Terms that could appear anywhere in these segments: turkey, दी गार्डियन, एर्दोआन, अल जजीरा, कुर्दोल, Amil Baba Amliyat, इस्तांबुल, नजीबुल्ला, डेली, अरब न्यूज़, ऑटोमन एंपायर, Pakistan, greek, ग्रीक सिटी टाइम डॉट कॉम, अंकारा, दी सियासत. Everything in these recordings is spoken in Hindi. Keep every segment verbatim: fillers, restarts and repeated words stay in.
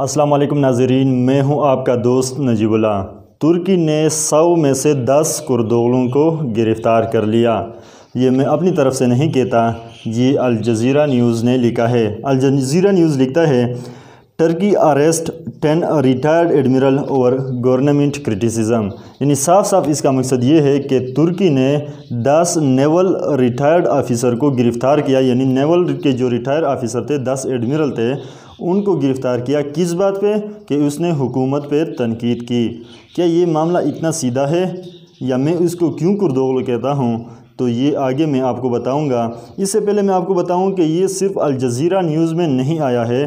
अस्सलाम वालेकुम नाजरीन, मैं हूं आपका दोस्त नजीबुल्ला। तुर्की ने सौ में से दस कुर्दोलों को गिरफ़्तार कर लिया। ये मैं अपनी तरफ से नहीं कहता, ये अल जजीरा न्यूज़ ने लिखा है। अल जजीरा न्यूज़ लिखता है, Turkey arrest ten retired admiral और गवर्नमेंट क्रिटिसिज्म। यानी साफ साफ इसका मकसद ये है कि तुर्की ने दस नेवल रिटायर्ड ऑफिसर को गिरफ़्तार किया। यानी नेवल के जो रिटायर्ड ऑफिसर थे, दस एडमिरल थे, उनको गिरफ़्तार किया। किस बात पे कि उसने हुकूमत पे तनकीद की। क्या ये मामला इतना सीधा है या मैं इसको क्यों कुर्दोल कहता हूँ, तो ये आगे मैं आपको बताऊंगा। इससे पहले मैं आपको बताऊं कि ये सिर्फ अल जजीरा न्यूज़ में नहीं आया है,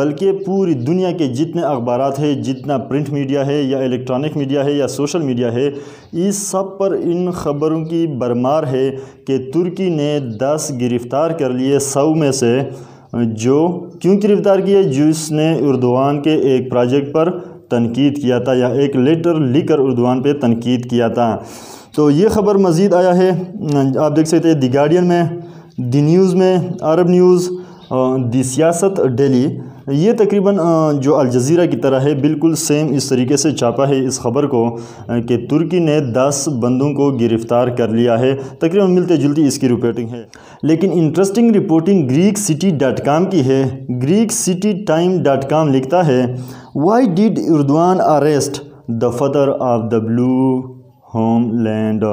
बल्कि पूरी दुनिया के जितने अखबारात है, जितना प्रिंट मीडिया है या इलेक्ट्रॉनिक मीडिया है या सोशल मीडिया है, इस सब पर इन खबरों की भरमार है कि तुर्की ने दस गिरफ़्तार कर लिए, सौ में से जो क्यों गिरफ़्तार किए, जिसने एर्दोआन के एक प्रोजेक्ट पर तनकीद किया था या एक लेटर लिखकर एर्दोआन पे तनकीद किया था। तो ये ख़बर मज़ीद आया है, आप देख सकते हैं दी गार्डियन में, दी न्यूज़ में, अरब न्यूज़, दी सियासत, डेली। ये तकरीबन जो अल जजीरा की तरह है, बिल्कुल सेम इस तरीके से छापा है इस ख़बर को कि तुर्की ने दस बंदों को गिरफ़्तार कर लिया है। तकरीबन मिलते जुलती इसकी रिपोर्टिंग है। लेकिन interesting reporting Greek city dot com की है। ग्रीक सिटी टाइम डॉट कॉम लिखता है, why did एर्दोआन arrest the father of the blue homeland.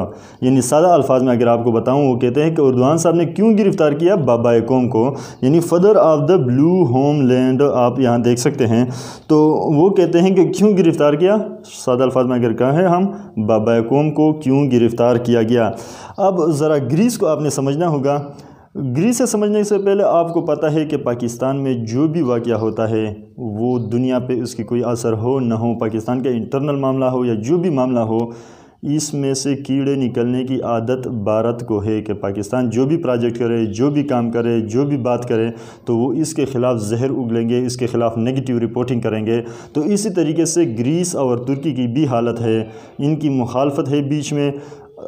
यानी सादा अल्फाज में अगर आपको बताऊं, वो कहते हैं कि एर्दोआन साहब ने क्यों गिरफ़्तार किया बाबा कौम को, यानी father of the blue homeland. आप यहां देख सकते हैं। तो वो कहते हैं कि क्यों गिरफ़्तार किया, सादा अल्फाज में अगर कहें हम, बाबा कौम को क्यों गिरफ़्तार किया गया। अब ज़रा ग्रीस को आपने समझना होगा। ग्रीस से समझने से पहले आपको पता है कि पाकिस्तान में जो भी वाक़या होता है, वो दुनिया पर उसकी कोई असर हो ना हो, पाकिस्तान का इंटरनल मामला हो या जो भी मामला हो, इसमें से कीड़े निकलने की आदत भारत को है कि पाकिस्तान जो भी प्रोजेक्ट करे, जो भी काम करे, जो भी बात करे, तो वो इसके ख़िलाफ़ जहर उगलेंगे, इसके ख़िलाफ़ नेगेटिव रिपोर्टिंग करेंगे। तो इसी तरीके से ग्रीस और तुर्की की भी हालत है, इनकी मुखालफत है बीच में।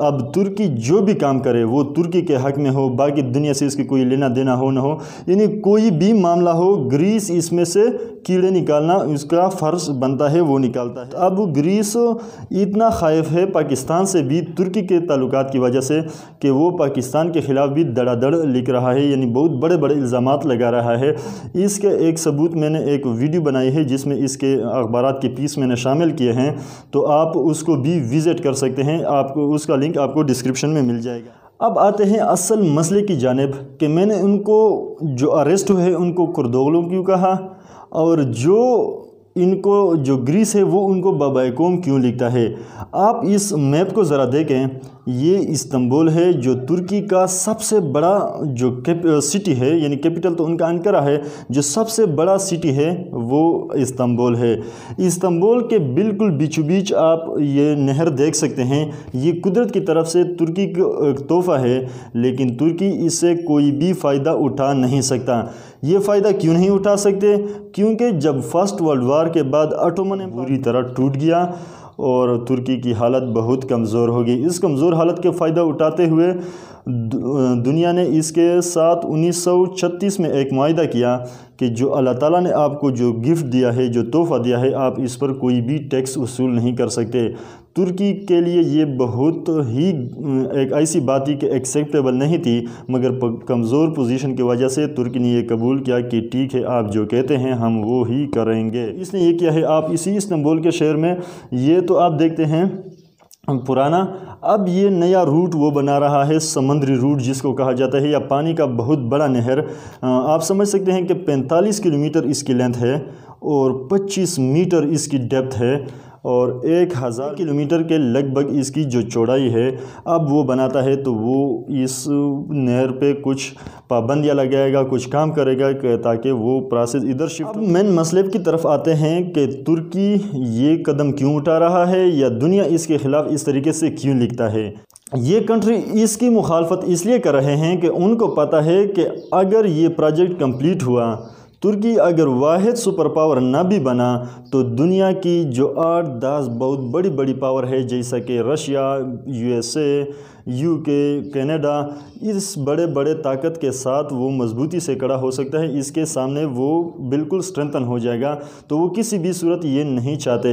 अब तुर्की जो भी काम करे वो तुर्की के हक़ में हो, बाकी दुनिया से इसकी कोई लेना देना हो ना हो, यानी कोई भी मामला हो, ग्रीस इसमें से कीड़े निकालना उसका फ़र्ज़ बनता है, वो निकालता है। अब ग्रीस इतना खाइफ है पाकिस्तान से भी, तुर्की के ताल्लुकात की वजह से, कि वो पाकिस्तान के ख़िलाफ़ भी धड़ाधड़ लिख रहा है, यानी बहुत बड़े बड़े इल्ज़ाम लगा रहा है। इसके एक सबूत मैंने एक वीडियो बनाई है जिसमें इसके अखबारात के पीस मैंने शामिल किए हैं, तो आप उसको भी विज़िट कर सकते हैं। आपको उसका लिंक आपको डिस्क्रिप्शन में मिल जाएगा। अब आते हैं असल मसले की जानिब कि मैंने उनको जो अरेस्ट हुए उनको कुर्दोलों क्यों कहा, और जो इनको जो ग्रीस है वो उनको बाबाए कौम क्यों लिखता है। आप इस मैप को ज़रा देखें, ये इस्तांबुल है जो तुर्की का सबसे बड़ा जो सिटी है, यानी कैपिटल तो उनका अंकारा है, जो सबसे बड़ा सिटी है वो इस्तांबुल है। इस्तांबुल के बिल्कुल बीचों बीच आप ये नहर देख सकते हैं। ये कुदरत की तरफ से तुर्की का तोहफ़ा है, लेकिन तुर्की इससे कोई भी फ़ायदा उठा नहीं सकता। ये फ़ायदा क्यों नहीं उठा सकते, क्योंकि जब फर्स्ट वर्ल्ड वार के बाद ऑटोमन एंपायर पूरी तरह टूट गया और तुर्की की हालत बहुत कमज़ोर हो गई, इस कमज़ोर हालत के फ़ायदा उठाते हुए दुनिया ने इसके साथ उन्नीस सौ छत्तीस में एक मुआहदा किया कि जो अल्लाह ताला ने आपको जो गिफ्ट दिया है, जो तोहफ़ा दिया है, आप इस पर कोई भी टैक्स वसूल नहीं कर सकते। तुर्की के लिए ये बहुत ही एक ऐसी बात थी कि एक्सेप्टेबल नहीं थी, मगर कमज़ोर पोजीशन की वजह से तुर्की ने यह कबूल किया कि ठीक है, आप जो कहते हैं हम वो ही करेंगे। इसने ये किया है। आप इसी इस्तांबुल के शहर में, ये तो आप देखते हैं पुराना, अब ये नया रूट वो बना रहा है, समंदरी रूट जिसको कहा जाता है, या पानी का बहुत बड़ा नहर। आप समझ सकते हैं कि पैंतालीस किलोमीटर इसकी लेंथ है और पच्चीस मीटर इसकी डेप्थ है और एक हज़ार किलोमीटर के लगभग इसकी जो चौड़ाई है। अब वो बनाता है तो वो इस नहर पे कुछ पाबंदियाँ लगाएगा, कुछ काम करेगा ताकि वो प्रोसेस इधर शिफ्ट। अब मेन मसले की तरफ आते हैं कि तुर्की ये कदम क्यों उठा रहा है या दुनिया इसके ख़िलाफ़ इस तरीके से क्यों लिखता है। ये कंट्री इसकी मुखालफत इसलिए कर रहे हैं कि उनको पता है कि अगर ये प्रोजेक्ट कंप्लीट हुआ, तुर्की अगर वाहिद सुपर पावर ना भी बना, तो दुनिया की जो आठ दस बहुत बड़ी बड़ी पावर है, जैसा कि रशिया, यूएसए, यूके, कनाडा, इस बड़े बड़े ताकत के साथ वो मजबूती से खड़ा हो सकता है। इसके सामने वो बिल्कुल स्ट्रेंथन हो जाएगा, तो वो किसी भी सूरत ये नहीं चाहते।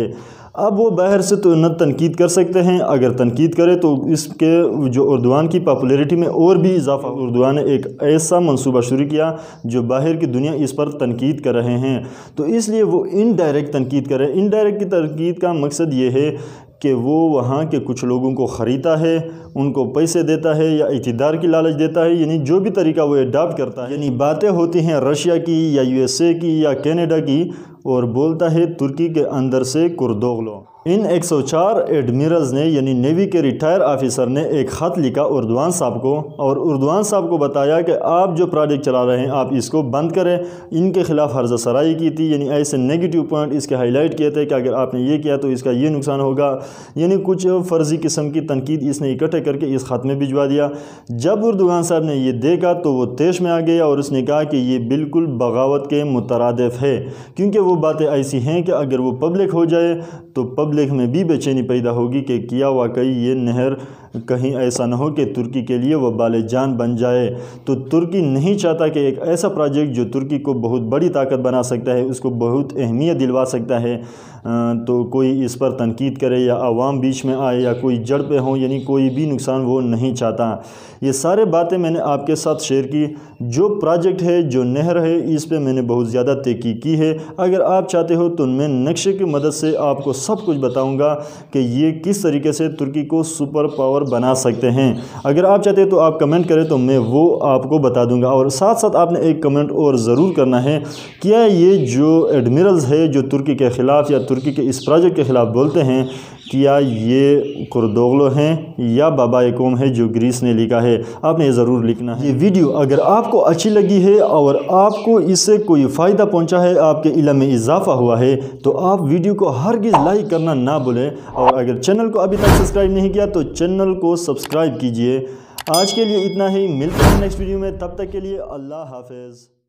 अब वो बाहर से तो न तनकीद कर सकते हैं, अगर तनकीद करें तो इसके जो एर्दोआन की पॉपुलैरिटी में और भी इजाफा। एर्दोआन ने एक ऐसा मंसूबा शुरू किया जो बाहर की दुनिया इस पर तनकीद कर रहे हैं, तो इसलिए वो इनडायरेक्ट तनकीद कर रहे हैं। इनडायरेक्ट की तनकीद का मकसद ये है कि वो वहाँ के कुछ लोगों को ख़रीदता है, उनको पैसे देता है या इक़्तिदार की लालच देता है, यानी जो भी तरीका वो एडाप्ट करता है। यानी बातें होती हैं रशिया की या यूएसए की या कनाडा की, और बोलता है तुर्की के अंदर से कुर्दोगलो। इन एक सौ चार एडमिरल्स ने यानी नेवी के रिटायर ऑफिसर ने एक ख़त लिखा एर्दोआन साहब को, और एर्दोआन साहब को बताया कि आप जो प्रोजेक्ट चला रहे हैं आप इसको बंद करें। इनके खिलाफ हर्ज़ासराई की थी, यानी ऐसे नेगेटिव पॉइंट इसके हाईलाइट किए थे कि अगर आपने ये किया तो इसका ये नुकसान होगा, यानी कुछ फ़र्जी किस्म की तनकीद इसने इकट्ठे करके इस ख़त में भिजवा दिया। जब एर्दोआन साहब ने यह देखा तो वो तेश में आ गया और उसने कहा कि ये बिल्कुल बगावत के मुतरादिफ है, क्योंकि वो बातें ऐसी हैं कि अगर वो पब्लिक हो जाए तो पब्लिक में भी बेचैनी पैदा होगी कि किया वाकई ये नहर कहीं ऐसा ना हो कि तुर्की के लिए वह बाले जान बन जाए। तो तुर्की नहीं चाहता कि एक ऐसा प्रोजेक्ट जो तुर्की को बहुत बड़ी ताकत बना सकता है, उसको बहुत अहमियत दिलवा सकता है, तो कोई इस पर तनकीद करे या आवाम बीच में आए या कोई जड़ पे हो, यानी कोई भी नुकसान वो नहीं चाहता। ये सारे बातें मैंने आपके साथ शेयर की। जो प्रोजेक्ट है, जो नहर है, इस पर मैंने बहुत ज़्यादा तहकीक की है। अगर आप चाहते हो तो मैं नक्शे की मदद से आपको सब कुछ बताऊँगा कि ये किस तरीके से तुर्की को सुपर पावर बना सकते हैं। अगर आप चाहते हैं तो आप कमेंट करें तो मैं वो आपको बता दूंगा। और साथ साथ आपने एक कमेंट और ज़रूर करना है, क्या ये जो एडमिरल्स है जो तुर्की के ख़िलाफ़ या तुर्की के इस प्रोजेक्ट के ख़िलाफ़ बोलते हैं, क्या ये कुर्दोगलो हैं या बाबाए कौम है जो ग्रीस ने लिखा है? आपने ये ज़रूर लिखना है। ये वीडियो अगर आपको अच्छी लगी है और आपको इससे कोई फ़ायदा पहुंचा है, आपके इल्म में इजाफ़ा हुआ है, तो आप वीडियो को हरगिज़ लाइक करना ना भूलें। और अगर चैनल को अभी तक सब्सक्राइब नहीं किया तो चैनल को सब्सक्राइब कीजिए। आज के लिए इतना ही, मिलते हैं नेक्स्ट वीडियो में। तब तक के लिए अल्लाह हाफिज़।